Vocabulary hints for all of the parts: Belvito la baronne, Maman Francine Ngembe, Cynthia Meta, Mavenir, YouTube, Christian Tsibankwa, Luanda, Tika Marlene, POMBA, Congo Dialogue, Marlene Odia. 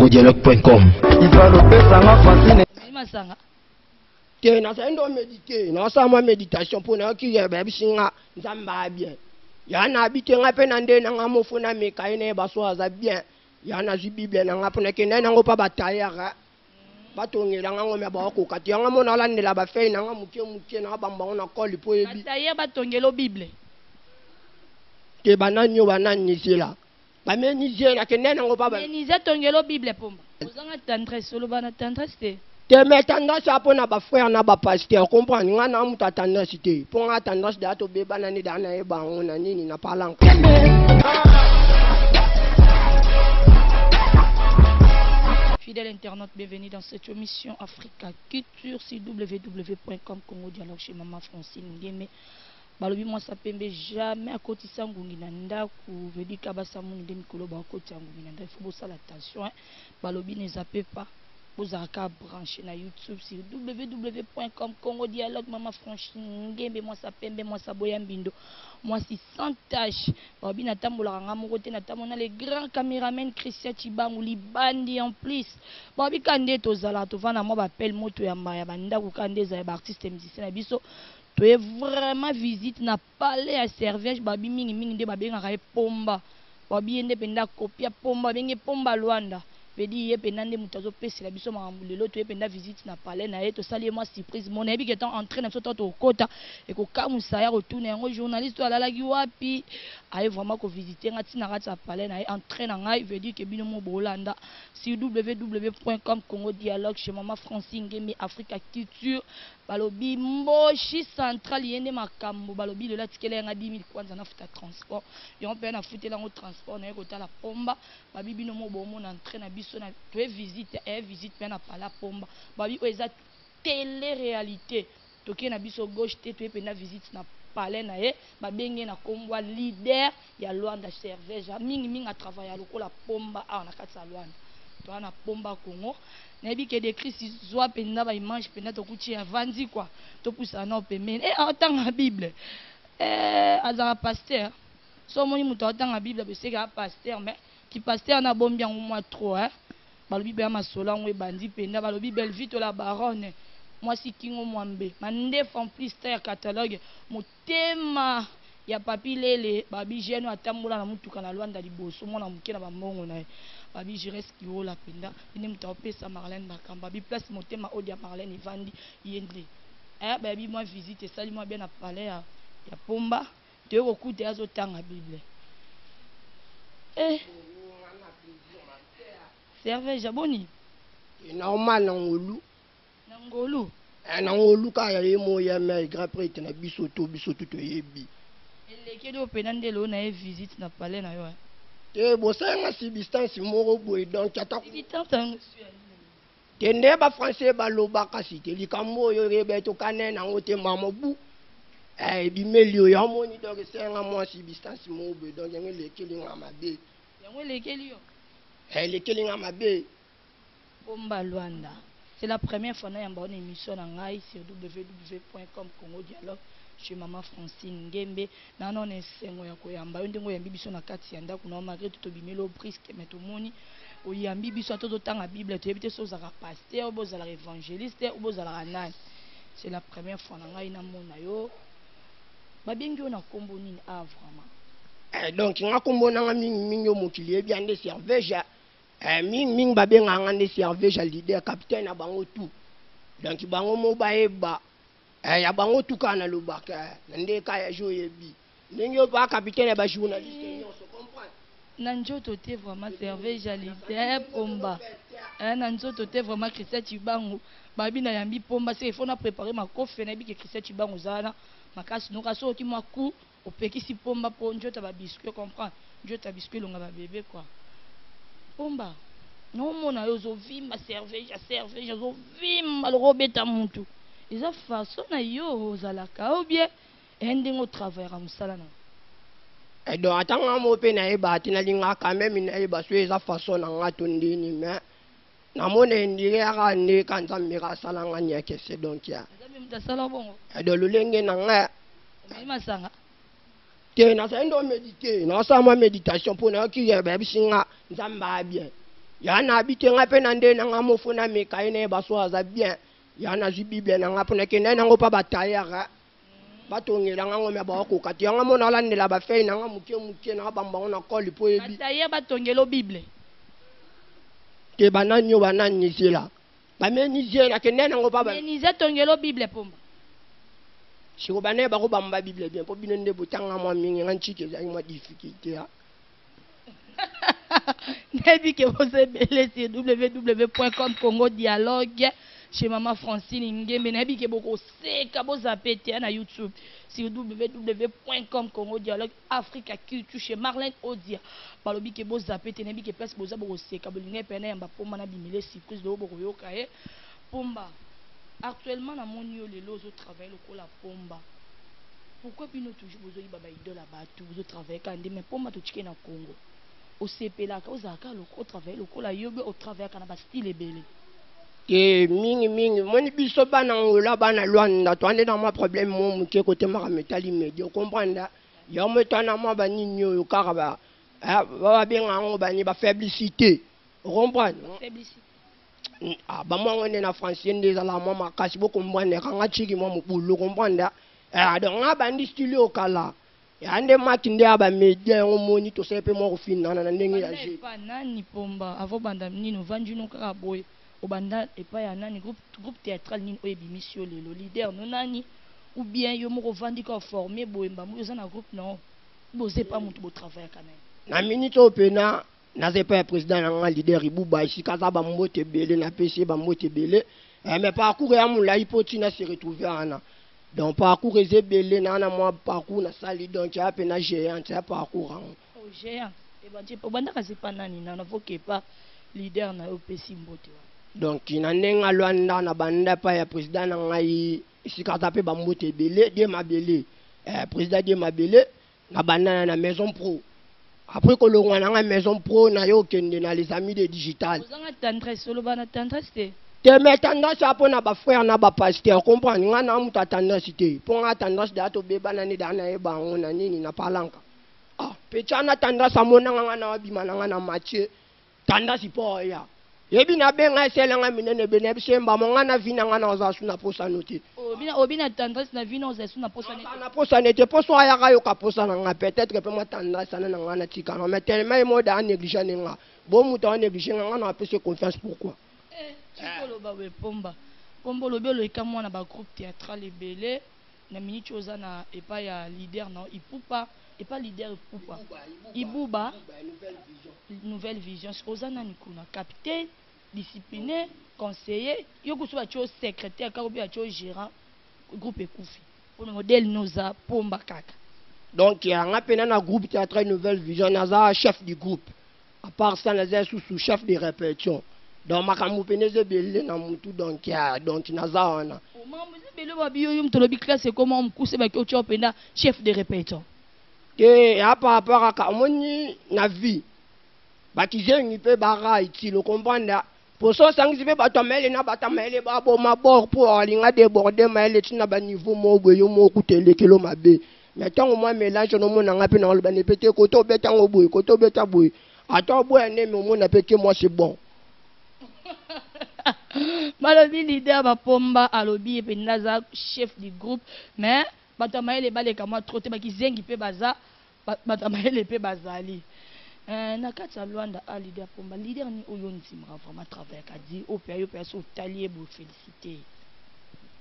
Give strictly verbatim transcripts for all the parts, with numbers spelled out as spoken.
congo dialogue point com. Ba menizé na kenena ngo baba menizé tongelo bible pomba ozanga tendresse lo bana tendresse te te metanda sa pona ba frère na ba pasteur comprendre nga na muta tendresse te ponga tendresse da to be bana ni da na e bango na nini na palanka Fidèle internaute, bienvenue dans cette émission Africa Culture sur w w w point com Congo Dialogue chez Maman Francine Ngembe. Balobi moi ça pembe jamais à côté sangungi nanda ku veut dire kabasa mungi de mikolo ba côté sangungi nanda il faut bosser l'attention hein balobi ne zappez pas vous aka brancher na YouTube sur w w w point com Congo Dialogue Maman Francine Ngembe moi ça pembe moi ça boyambindo moi si sans tâche balobi na tambola nga moko te na tamona les grands caméramans Christian Tsibankwa li bandi en plus balobi kande tozala to vana moi ba appel moto ya maya banda ku kande za ba artiste musicien na biso. Tu es vraiment visite n'a pas les à servir babi mingi mingi de babi nga pomba babi ende penda kopia pomba bengi pomba luanda pedi ye penda nde mutazo pesi la biso mambulelo tu es penda visite n'a pas les na et to sali moi surprise mon ami qui est en train de se tenter au kota et ko kamusa ya retourner un journaliste à la giwapi aye vraiment ko visiter ngati na ngati a parler na en train nga veut dire que bino mo bolanda sur w w w point com Congo Dialogue chez Maman Francine Ngembe Africa Culture. Balobi mboshi central yende makambo balobi le latikela yanga dix mille kwanza na futa transport yon pe na futa lango transport na yeko tala pomba babi bino mo bomo na entraîne biso na toé visite et visite pe na pala pomba babi oza télé réalité toké na biso gauche té toé pe na visite na palais na ye babenge na komboa leader ya Luanda serveur ja mingi mingi a travailler lokola pomba a na katsa Luanda to na pomba Congo. Nabi que des crises soit penda ba image penda to kuti avandi quoi to poussa na pemene et entendre la Bible euh azara pasteur so moni muto entendre la Bible parce que pasteur mais qui pasteur na bombia au moins trop hein balobi ba masola ngwe bandi penda balobi Belvito la baronne moi si kingo mwambe mande font plus terre catalogue motema ya papi lele babi jeno atambola na mutuka na Luanda liboso mona mukena ba mbongo na babi jires ki ola penda ni mtaope sa Marlene bakamba bi place motema Odia Marlene evandi yendle eh babi moi visite sali moi bien na palais ya ya pomba te ko kuta ya zotanga Bible eh serve jaboni et normal en olu ngolu ana ngolu ka ya mo ya mai grapret na biso to biso to yebi eleke do penande lo na visite na palais na yo eh bo sa nga substance moro boy donc tata tende ba français ba lo ba kasite likambo yo rebe to kanena ngote mamobu eh bi melio ya moni donc senga mo substance moro boy donc ngel lekeli nga mabe ngel lekeli yo eh lekeli nga mabe bomba Luanda. C'est la première fois que nous avons une émission sur w w w point com Congo Dialogue chez Maman Francine Ngembe. Nous avons une émission malgré tout le prix que nous avons. Nous avons une émission tout le temps à la Bible. Nous avons une émission sur la pasteur, sur l'évangéliste, sur la nage. C'est la première fois que nous avons une émission. Nous avons une émission à vraiment. Donc, nous avons une émission qui est bien desservée. Eh, ming ming babé ngangane servé ja leader capitaine na bango tout donc bango mo baeba eh ya bango tout kana lobaka nde ka ya jo yebi ningo ba capitaine ba journaliste on se comprend nanjo toté vraiment servé ja leader pomba eh nanjo toté vraiment Christian Tsibankwa babi na yambi pomba c'est il faut na préparer ma coffre na bi que Christian Tsibankwa zana makasi no kaso ki maku opeki si pomba ponjo ta ba biscuit comprend Dieu ta biscuit longa ba bébé quoi Pomba, non mon aïe aux vim à servir, à servir, aux vim à l'robet à mon tout. Ils ont façon à yo aux alaka ou bien un des mots travers à Moussalana. Et donc, attends, on m'a peine à ébattre, n'a l'inga quand même une ébat sur les façons en attendini, mais n'a mon indié à rendre quand ça mira salangania que c'est donc ya. Et de l'oulengue n'a rien. Tiens, nous avons médité, nous avons méditation pour nous qui est bien, nous sommes bien. Il y en a habité un peu dans des nangamofona mais quand il est bassois ça bien. Il y en a jubi bien nangamofona qui n'est nangopa bataillera. Batongi nangamon mais bah ok kati nangamon allant de la bafé nangamukie mukie nangabamba on a collé pour lui. Bataillera batongi la Bible. Que banani ou banani c'est là. Banani c'est là que n'est nangopa. Banani c'est batongi la Bible pomba. Si vous banez barobamba la Bible bien pour bien ne botanga moi mingi anti que j'ai moi difficulté là. N'oubliez que vous êtes sur w w w point com Congo Dialogue chez Maman Francine Ngembe. N'oubliez que vous savez que vous avez été à YouTube sur w w w point com Congo Dialogue Africa Culture chez Marlene Odia. Par le biais que vous avez été n'oubliez que place vous avez aussi que vous n'avez pas né en bas pour mana bimile surprise de Oboroyo Kaye Pomba. Actuellement, dans mon lieu, les lois travaillent au la Pomba. Pourquoi puis nous toujours vous avez baba idole là-bas tout vous travaillez quand même Pomba tout chique dans Congo. Au C P L A, au Zaka, au travail, au la yoga, au travail, à la style et belé. Et ming ming, mon bisoba n'en ou la bana loanda, toi n'est dans ma problème, mon mouké côté maramétali, mais tu comprends là. Y'a un mouton à moi banni au caraba. Ah, va bien en banni, ma faiblicité. Comprends? Ah, bah moi on est la Francienne des alarmants, ma casse beaucoup moins, et quand on a tiré mon boulot, comprends là. Ah, donc on a banni style au cala. Il y a des matins de la média, on monite tout simplement au final. On a des ménages. Nani Pomba, avant Bandamini, nous vendons nos caraboy. Au Bandan et pas un nani groupe groupe théâtral ni oebi monsieur le leader non nani ou bien yo mo revendique formé boemba mo dans un groupe non. Bosé pas mon beau travail quand même. Na minute au pena, na c'est pas président na leader Ibouba ici kaza ba mbote belé na P C ba mbote belé mais parcours ya mon la hypotina se retrouver ana. Donc parcours ezebele na na moi parcours na sali donc ya pena géant ya parcours en géant et ben tu banda ka c'est pas nani na n'voke pas leader na O P C mbote donc ina nenga lwanda na banda pa ya président na ngai sikata pe ba mbote belé de mabelé eh président de mabelé na banda na maison pro après que le roi na maison pro na yo kende na les amis de digital ozanga tendresse solo bana tendresse te te mais tendance à prendre ma frère na ba pasteur comprendre nga na muta tendance te pour nga tendance da to beba na ni da na e ba ngona nini na palanka ah pecha na tendance à mona nga na bi mananga na match tendance po ya yebi na benga selanga minene benep semba monga na vina nga na za suna posa note obina obina tendance na vina za suna posa note na posa note poso ya ga yo ka posa nga peut-être que pe mo tendance na nga na tika na mais tellement il mo da négliger nga bo muta on négliger nga na pe se confiance pourquoi Pomba, Pomba lobe le camon à bas groupe théâtral et belé, na minute aux années et pas ya leader non, il poupa et pas leader il poupa, il bouba nouvelle vision, aux années nikuna capitaine, discipliné, conseiller, yoko soit chose secrétaire, car obi a chose gérant, groupe écoufi, pour le modèle nosa Pomba kaka. Donc il y a un appel na groupe théâtral nouvelle vision, naza chef du groupe, à part ça naza sous sous chef de répétition. Donc ma camoufeneze belé na mutu donc ya donc nazaona. Comment vous belé ba bio yum tolobi classe comment on cousse ba ko chopenda chef de répétition. Que a par rapport à kamoni na vie. Ba kizeni pe bara iti le comprendre pour ça sangipe ba tomele na ba tamele ba bo mabor pour alinga déborder maile tina ba niveau mo boyo mo kutele kilo mabe. Mais tant moi mélange no mona ngape na le banepete ko to beta ngo boy ko to beta boy. Attends boy né mo mona pe que moi c'est bon. Malobi leader ba Pomba alobi et penaza chef du groupe mais batamaye le balé kama trote ba kizengi pe baza batamaye le pe bazali euh na katsa Luanda a leader Pomba leader ni oyonti mra vraiment travailler ka di au père au père so talier bo féliciter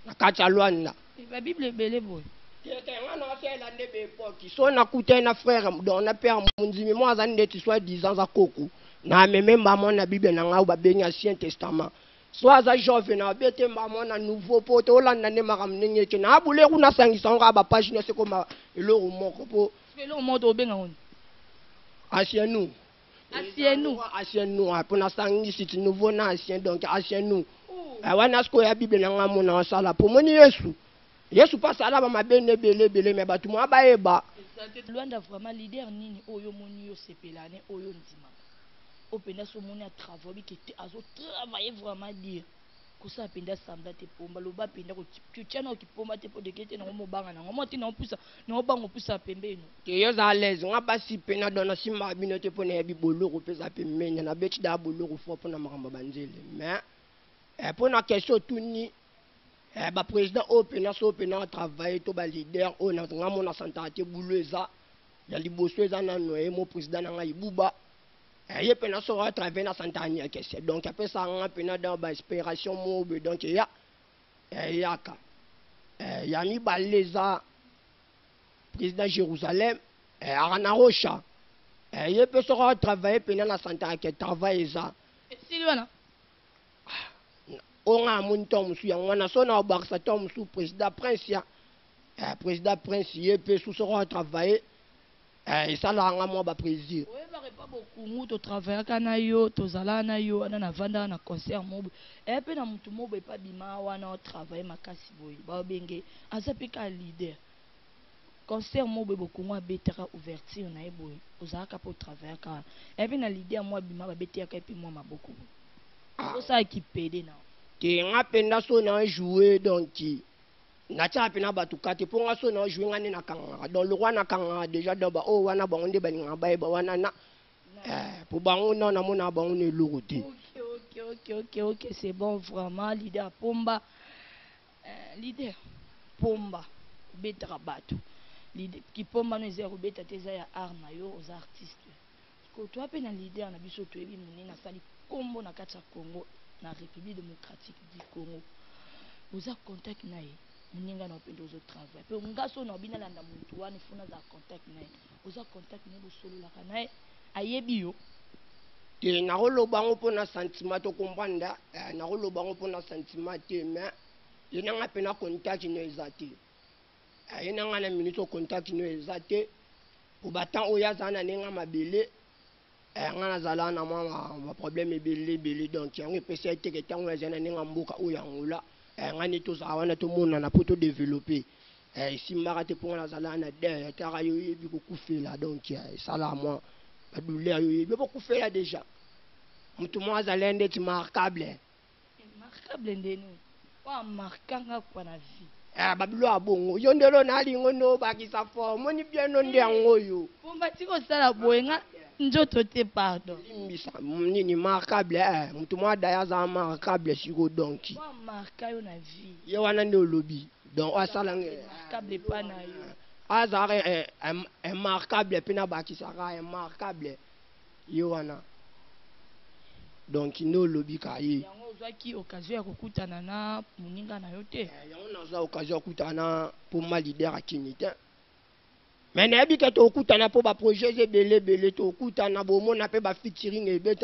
na katsa Luanda la Bible belé boy qui était en affaire la nebe époque so na kuté na frère don na père munzimi moi za ndeti soit dix ans za koku na meme maman na Bible na nga ba benya Ancien Testament soit à joven na bête maman à nouveau pote au landa ne maramnenge ke na bule ku na sangisa nga ba page ne se ko ma elo moko po elo moto obenga on asienu asienu asienu a pona sangisi ti nouveau na asien donc asienu a wana sko ya Bible na ngamo na sala po moni Yesu Yesu pa sala ba mabene bele bele me ba tu ma ba eba Luanda vraiment leader nini oyo moni yo sepelane oyo ndima. Au pénal, ce monde a travaillé, qui était à travailler vraiment dire. kusa pinda sambla te pomba loba pinda ko tchana ki pomba te po de kete na mo banga na mo tina mpusa na bango pusa pembeni te yoza à l'aise nga basi pena dona simba bino te po na bibolo ko pesa pembeni na beti da bolo ko fo po na makamba banzele mais e po na question tuni e ba président o pena so pena travailler to ba leader o na nga mo na santa te bulueza ya liboso eza na noye mo président nga ibuba. Il y a des gens qui ont travaillé dans la santé. Donc, après ça, il y a des inspirations mobiles. Donc, il y a des présidents de Jérusalem, il y a des gens qui ont travaillé dans la santé. Et si vous avez on a un temps, on a un barsatom sous président Prince. Le président Prince, il peut travailler. Et ça, là, on a un plaisir. Pas beaucoup moto travailler kanayo tozala na yo na vanda na concert mob et pe na mutu mob e pa bima wana travailler makasi boy ba benge azapika leader concert mob beaucoup moi betera ouverture na e boy ozaka pour travailler ka et pe na leader moi bima ba betera ka pe moi maboko ko ça qui pede na te ngapenda so na jouer donc na tcha pena ba tukate pour nga so na jouer ngane na kanga dans le roi na kanga déjà dans ba o wana bangonde ba nga ba ba wana na pour bango non na mona bango lourdi. OK OK OK OK c'est bon vraiment leader pomba leader pomba betra bato leader qui pomba no zéro beta teza ya arna yo aux artistes ko toi pe na leader na biso to ebi moni na sali kombo na katsa Congo na République démocratique du Congo vous a contact na e ninga na pe dozo travail pe ngaso na bina landa mutu wana funa za contact na e vous a contact na bo solo la kana e ayebio te na rolo bango pona sentiment to comprendre na rolo bango pona sentiment te mais yena nga pena contact no ezate ayena nga na minute contact no ezate o batan o ya zana nenga mabele nga na zala na mama problème ebele bele donc yango pe se te ke tango ya zana nenga mboka o yangola nga ni to zawana to mona na poto développer e simara te pona zala na de tara yo yebi ko kufela donc ça la moi la douleur, il y a beaucoup fait déjà. Tout le monde a l'air d'être marquable. Marquable, pas marquant pour la vie. Ah, Babylon, bon, il y a des gens qui sont forts, on est bien en dehors. Pour bâtir ça, la boîte, je te pardonne. Il est marquable, tout le monde a marquable sur donc. Pas marquable la vie. Il y a un lobby. Donc, ça, la marquable pas na yo. Azare est immarquable, Penabaki Sara est marquable. Yoana. Donc, il y a un lobby qui a eu l'occasion de faire un peu de temps. Il y a eu l'occasion de faire un peu de temps. Mais il y a eu l'occasion de faire un projet de Belé Belé. Il y a eu l'occasion de featuring et de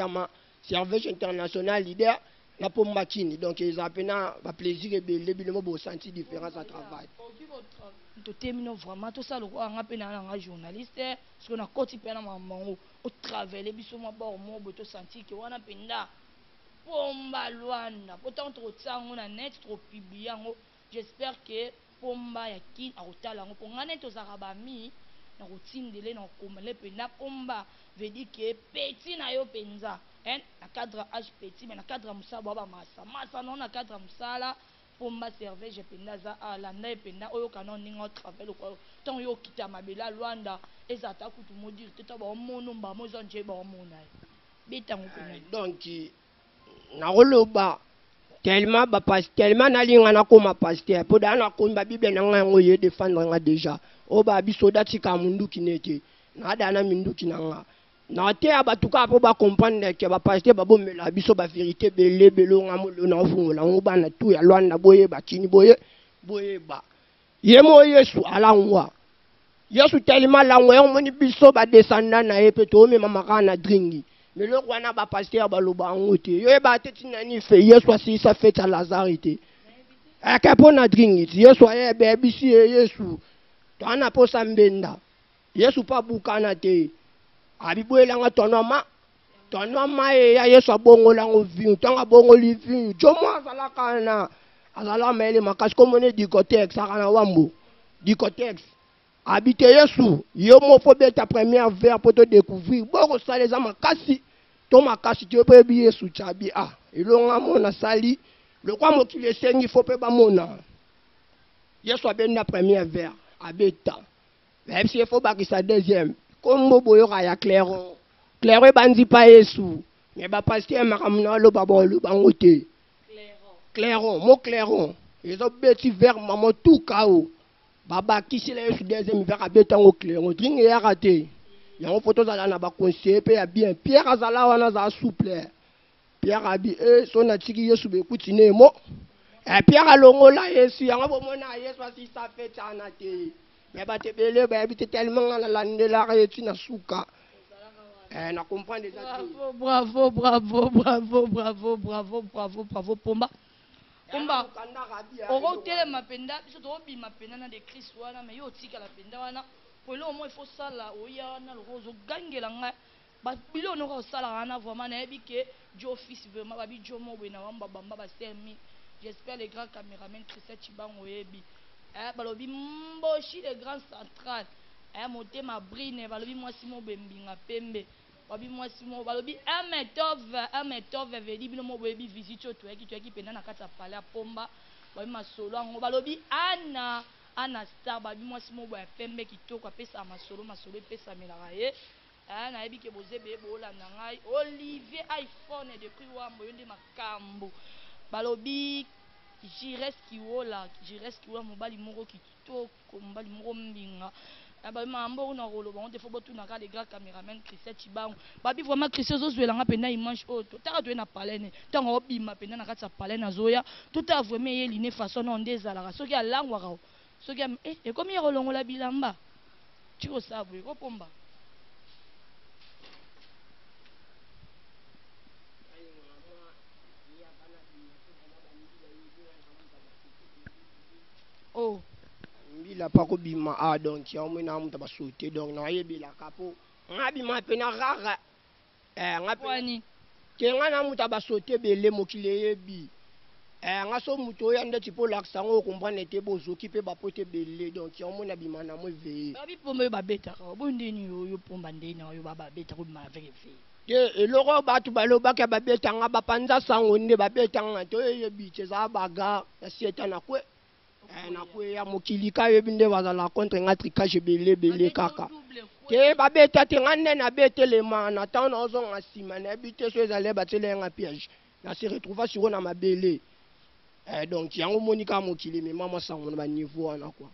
service international leader. La pomme matine, donc ils appellent à plaisir et les bilans pour sentir différence à travail. Nous terminons vraiment tout ça. Le roi a appelé un journaliste, parce qu'on a continué à maman au travail, les bisous à bord, mon beau sentir que on a penda pomba loana. Pourtant, trop de ça, on a net trop publié. J'espère que pomba yakin a retardé. On a net aux arabami, la routine de l'élan comme les penda pomba veut dire que petit n'a yo penza. En la cadre H petit mais la cadre Moussa Baba Massa Massa non la cadre Moussa là pour ma servir j'ai pena za la naie pena oyo kanon ninga travail quoi tant yo kita mabela Luanda et ça ta kutu mo dire tata ba mono ba mozanje ba mona beta mo pena donc na roloba tellement ba pas tellement na linga na koma pasteur pour dans na komba bible na ngango ye défendre nga déjà o ba bisoda tika mundu kinete na dana mundu kinanga. Non, tu as pas tout cas pour comprendre que va passer ba bon la biso ba vérité belé belé on a mon le n'enfou la on ba na tout ya loana boye ba kini boye boye ba yemo yesu ala nwa yesu tellement la nwa on moni biso ba descendant na e peto me mama kana dringi mais le roi na ba pasteur ba lo ba ngote yo e ba tetina ni fe yesu asi sa fête à Lazarité a kapona dringi yesu e be bisi yesu to ana po sambenda yesu pa bukana te Abibuela nga tonoma tonoma ya yesu abongola ngo vinyu tanga bongo li vinyu jomo azala kana azala mele makasi komone dikotex akana wambu dikotex habite yesu yomo fobeta première vers pour te découvrir boko sale za makasi to makasi tu peux yesu chabi ah ilonga mona sali Le quoi mon qu'il est il faut pas bamona. Hier soir bien la première verre à bêta. Même si il faut pas que ça deuxième. Comme mon boyo ya clairo. Clairo bandi pas Yesu. Mais ba pasteur makamna lo babolu bangote. Clairon, mon clairon, ils ont bêti vers maman tout K O. Baba qui s'est laissé deuxième vers à béton au clairon, drink et a raté. Il y a un photo d'Alana n'a pas conseillé, bien. Pierre Azala, on a souple. Pierre a dit, son attiré sous le coup de ciné, moi. Et Pierre a l'ongo là, et si on a un moment, si ça fait, ça en a été. Mais bah, t'es belé, bah, t'es tellement à la de la rétine à souka. On comprend déjà. Bravo, bravo, bravo, bravo, bravo, bravo, bravo, Pomba. Pomba, on va hôtel ma penda, je dois bien ma penda dans des crises voilà, mais yo tika la penda voilà. Pour le moment il faut ça là, oya na le rose gangue langa, bas bilon aura ça là, on a vraiment n'importe qui, Joe fils vraiment, babi Joe mo bena wamba bamba bas termi. J'espère les grands caméramans Christian Tsibankwa ebi, eh balobi mboshi les grands centrales, eh monter ma brine, balobi moi si mo bembinga pembe. Babi moi si moi balobi un métov un métov veli bino mo baby visite to eki to eki pena na kata parler Pomba babi masolo ngo balobi ana ana star babi moi si moi ba pembe kitoko pesa masolo masolo pesa melaka ye ah na ebi ke bozebe bola na ngai Olivier iPhone de priwa mo yende makambo balobi jires ki wola jires ki wola mo bali moko kitoko mo bali moko mbinga. Ah bah mambo on a rôle bon des fois tout n'a pas les gars caméraman Christian Tsibankwa babi vraiment Christian Zozoé langa pena il mange autre t'as tu es na palene t'as on obi ma pena na katsa palene zoya tout a vraiment il liné façon on désalara ceux qui a langwa rao ceux qui eh et comme il rolongo la bilamba tu veux savoir quoi Pomba oh il a pas coupé ma ah donc il y a un moment où sauté donc non il est bien capot on a bien ma peine rare eh on a peine que on a muta basauté belé mokilé bi eh on a son muto yanda tipo l'accent on comprend n'était beau zoki pe bapote belé donc il y a un moment abima na moi veille babi pombe babeta bon deni yo yo pomba deni yo babeta ko ma veille que et loro ba tu ba lo ba ka babeta nga ba panza sango ne babeta nga to yo bi tsa baga si etana ko. On a coupé à Mokilika et bien des voisins la contre un tricage belé belé kaka. Que babé t'attends n'en a bêté les mains en attendant aux ans assis man habité ceux allés battre les un piège. La se retrouva sur on a ma belé. Donc y a un Monica Mokili mais maman ça on va niveau en quoi.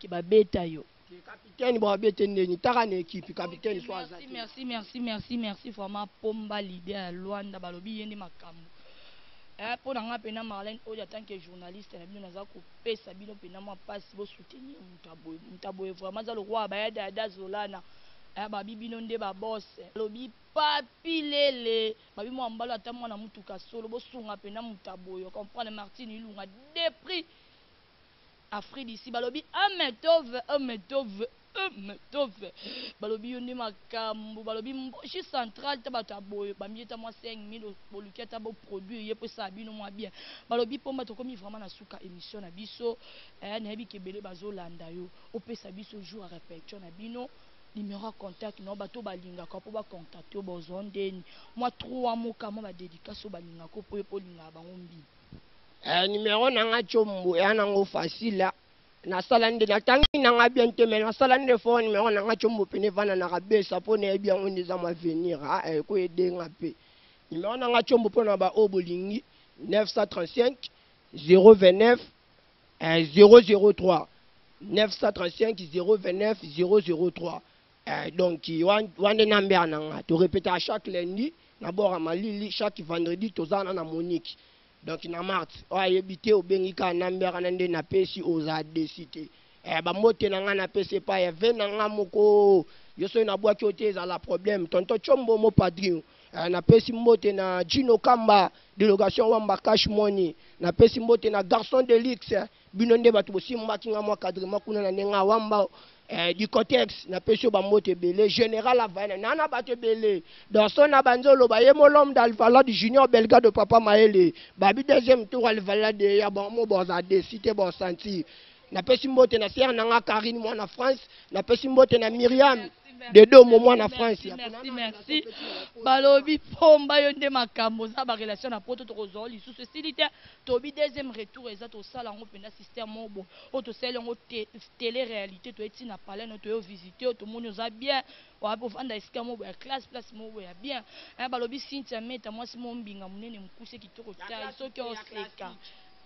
Que babé tayo. Capitaine babé tenez t'as une équipe capitaine sois. Merci merci merci merci merci vraiment Pomba leader Luanda balobi yende makambo. Eh, pour n'avoir pas Marlene Odia tant que journaliste, nous n'avons coupé sa bille, nous n'avons pas si beau soutenir Mutaboué, Mutaboué vraiment le roi Bayada Dazolana, eh, babi binonde babos, lobi papilele, babi moi en balle à tellement la mutuka solo, beau son à peine Mutaboué, comprendre Martine il nous a dépris. Afrique d'ici, balobi un métove, un métove, un métove, balobi yoni makambo, balobi mboshi central tabataboy, bambi tamo cinq mille pour le cas tabo produit, yep ça bien moins bien, balobi Pomba to komi vraiment na souka émission na biso, eh n'habi kebele bazolanda yo, opé sa biso jour à répétition na bino, numéro contact non bato balinga ko ba contacter bozondeni, moi trois mots kamo ba dédicace balinga ko pour pour linga bangombi. Eh numéro nanga chombo, eh nango facile là. Na salande na tangi na ngabiente mais na salande phone mais on nga chombo pene vana na kabesa pone e bien on za mavenir ah e ko ede ngape mais on nga chombo pona ba obolingi neuf cent trente-cinq zéro vingt-neuf zéro zéro trois neuf cent trente-cinq zéro vingt-neuf zéro zéro trois eh donc wande number na nga to répéter à chaque lundi na bora malili chaque vendredi tozana na Monique. Donc, il y a mars, on a évité au Bénica, on a mis en place aux adécités. Eh, bah, moi, t'es n'en a passé pas, et vingt n'en a moko. Je suis na boîte qui est à la problème. Tonton Chombo, mon padrin. Eh, na passé moi, t'es na Gino Kamba, délogation Wamba Cash Money. Na passé moi, t'es na garçon de luxe. Binonde bat aussi, moi, qui n'a moi cadre, moi, qu'on a n'enga Wamba. Eh, du contexte, na passé bah moi, t'es belé. Général Havane, nana bat belé. Dans son abanzolo, bah, y'a mon homme d'Alvala du junior belga de Papa Maëlle. Babi deuxième tour Alvala de y'a bon mot, bon zadé, cité, bon senti. Na pesimbote na Sierra, na Karine, moi na France, na pesimbote na Myriam, de deux moments en France. Merci, merci. Balobi pomba yonde makambo za ba relation na poto to zoli sous ceci lité tobi deuxième retour ezat au sala ngo pena système mobo auto sel ngo télé réalité to eti na palais no to visiter to moni za bien wa bo vanda esika mobo ya classe place mobo ya bien balobi Cynthia meta moi si mombinga munene mkuse kitoko ta soki oseka.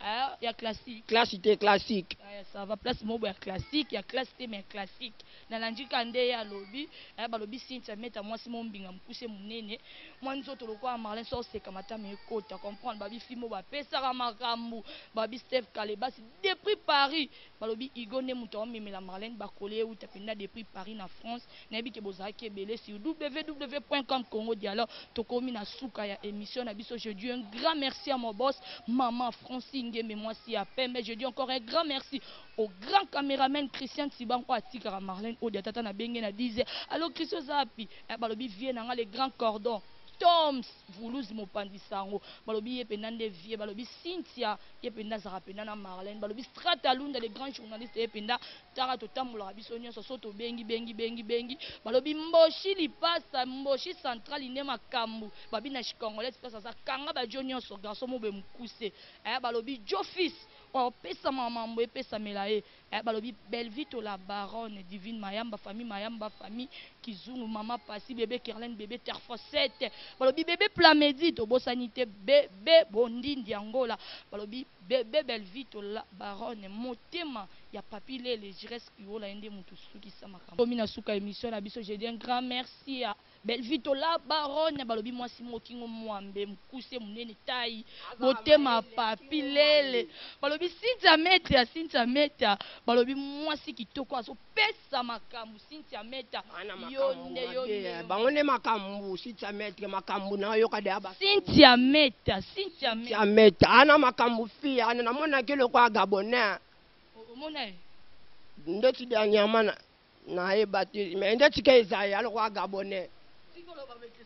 Ah, il y a classique. Classique, c'est classique. Ah, ça va, place mobile classique, il y a classe T, mais classique. Dans l'Andikande, il y a lobby. Il y a lobby, si tu mets à moi, si mon bingham, poussé mon nene. Moi, nous autres, le quoi, Marlène, ça, c'est comme ça, mais écoute, tu comprends, Babi Fimo, Babi Saramaramou, Babi Steph Kalebas, depuis Paris. Babi Igone, Mouton, mais la Marlène, Bacolé, ou Tapina, depuis Paris, en France, Nabi Kebozaki, Belé, sur w w w point com, Congo Dialogue, Tokomina, Soukaya, émission, Abisso, je dis un grand merci à mon boss, Maman Francine Ngembe, moi si à peine, mais je dis encore un grand merci au grand caméraman Christian Tsibankwa à Tika Marlene Odia Tata na Bengue na disait alors Christian Zapi eh balobi vie nanga les grands cordons Toms Voulouz Mopandisango balobi yepenande vie balobi Cynthia yependa zarapena na Marlene balobi Stratalunda les grands journalistes yependa tara totambola biso nyonso soto bengi bengi bengi bengi balobi Mboshi lipasa Mboshi central ine makambu babi na chikongolais pasa za kanga ba junior so garçon mobe mkuse eh balobi Jofis on pesa maman mbo pesa melaye eh balobi Belvito la baronne divine Mayamba famille Mayamba famille Kizungu mama Pasi bébé Kerlene bébé Terfosette balobi bébé Plamedi to bo sanité bébé Bondindi Angola balobi bébé Belvito la baronne motema ya papi lele jresse yo la ende mutu suki samaka komina suka émission na biso je dis un grand merci à Belvito la baronne balobi moi simo kingo mwambe mkuse munene tai motema papi lele balobi Cynthia Meta Cynthia Meta balobi moi si kitoko aso pesa makambu Cynthia Meta yo ne yo ne bangone makambu Cynthia Meta makambu na yo ka de aba Cynthia Meta Cynthia Meta ana makambu fi ana na mona ke le kwa gabonais Monae ndeti danyamana na ebati mais ndeti ke Isaiah le kwa gabonais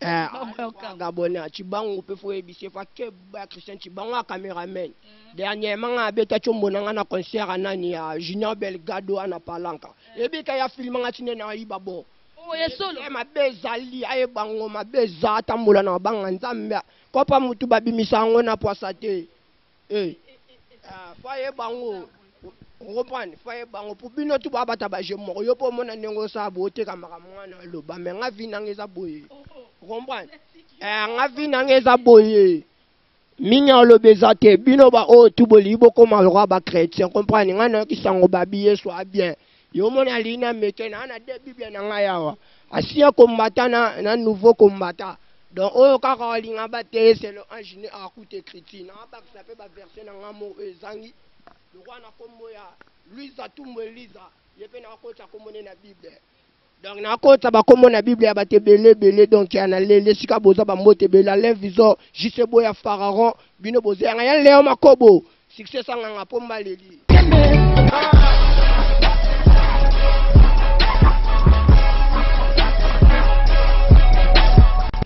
eh kwa gabonais Tsibankwa pe fo ebise fa ke ba Christian Tsibankwa cameraman dernièrement abeta tchombonanga na concert anani ya Junior Belgado ana palanka ebika ya filmanga tine na ibabo oye solo e mabeza li ayebango mabeza atambola na banga nzambe ko pa mutu babimisango na poisa te eh ah fa yebango reprendre faye bango pour bino tout ba bataba je moko yo po mona nengo sa bote kamaka mwana loba me nga vinanga za boye comprendre eh nga vinanga za boye minya lobeza te bino ba o tout boli boko ma roi ba chrétien comprendre nga na ki sango ba biye so bien yo mona lina metena na de bible na nga yawa asia combattant na nouveau combattant donc o ka ka linga ba te c'est le enginé à coûter chrétien na ba ça peut ba verser na nga mo ezangi le roi n'a pas Luisa Tumbe Lisa, il y a un accord à commander la Bible. Donc, il y a un accord à commander la Bible, il y a un belé, belé, donc il y a un allé, les Sikabosa, Bamote, Bela, l'invisor, Jiseboya, Pharaon, Binobosé, il y a un Léon Makobo, succès à la pomba, Léli.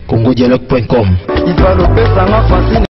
Congo Dialogue point com